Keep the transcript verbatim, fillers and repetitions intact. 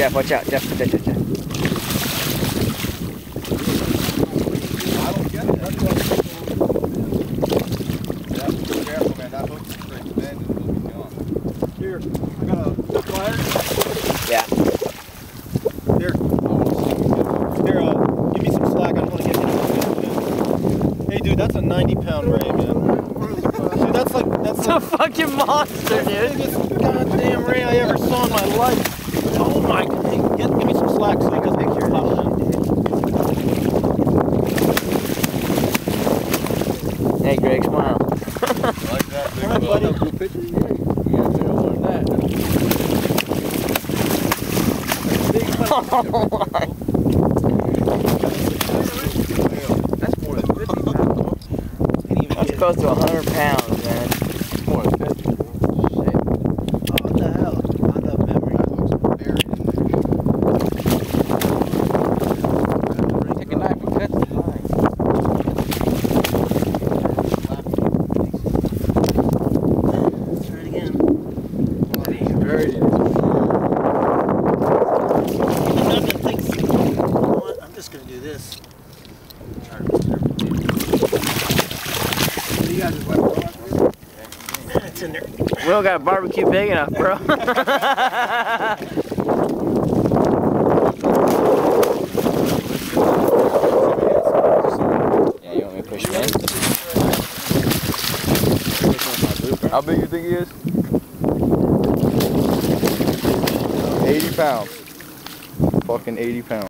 Jeff, watch out, Jeff, Jeff, Jeff, Jeff. I don't get it. Jeff, careful, man. That hook's straight. Man, it's going to be gone. Here, I got a plier. Yeah. Here. Here, uh, give me some slack. I don't want to get hit. Hey, dude, that's a ninety pound ray, man. Dude, that's like, that's a fucking monster, dude. That's the biggest goddamn ray I ever saw in my life. Oh my God, hey, get, give me some slack so you can make your pop down. Hey Greg, smile. Like that, big right, buddy. Cool picture? Yeah, we got to learn that. Oh my. That's more than fifty pounds. That's close to one hundred pounds, man. That's more than fifty. Will got a barbecue big enough, bro. Yeah, you want me to push him in? How big you think he is? eighty pounds. Fucking eighty pounds.